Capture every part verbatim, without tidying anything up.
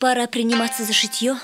Пора приниматься за шитье.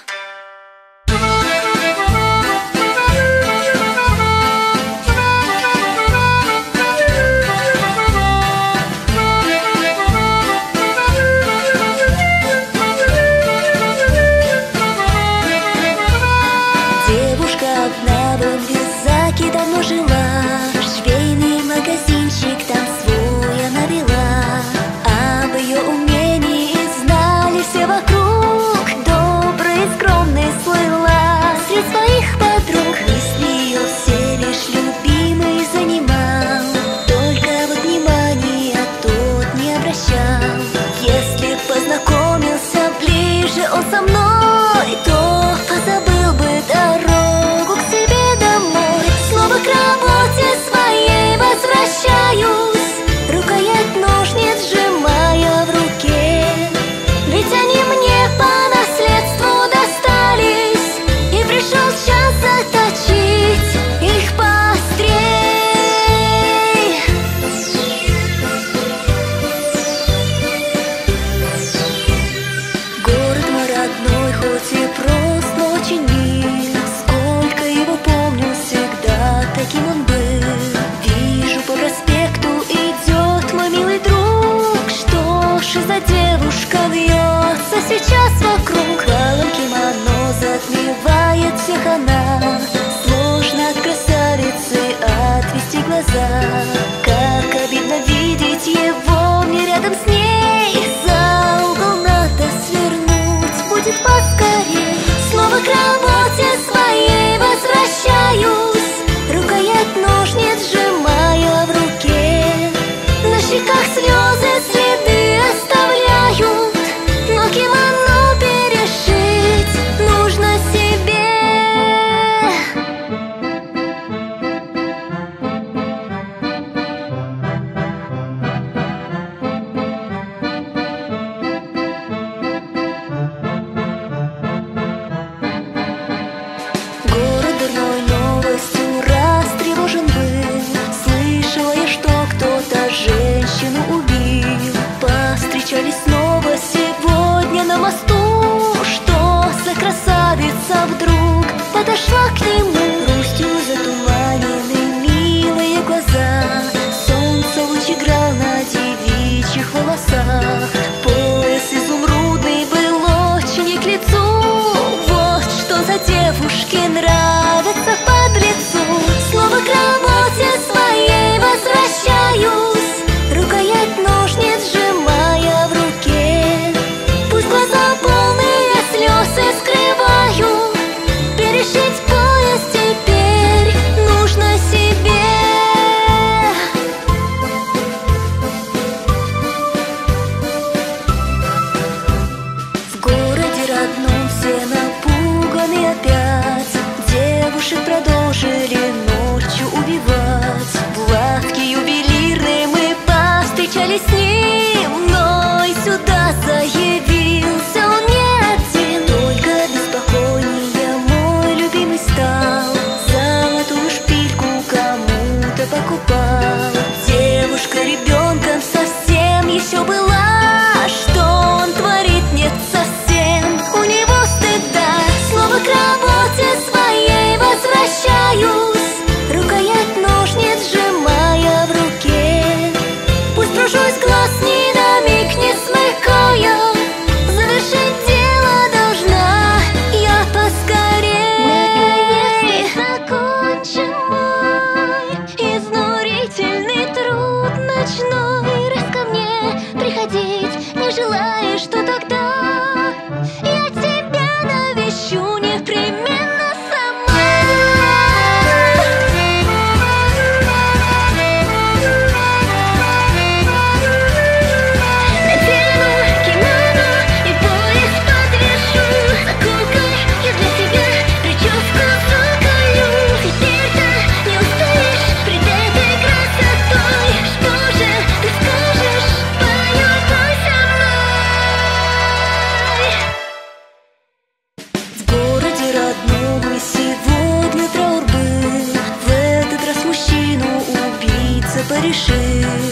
Решил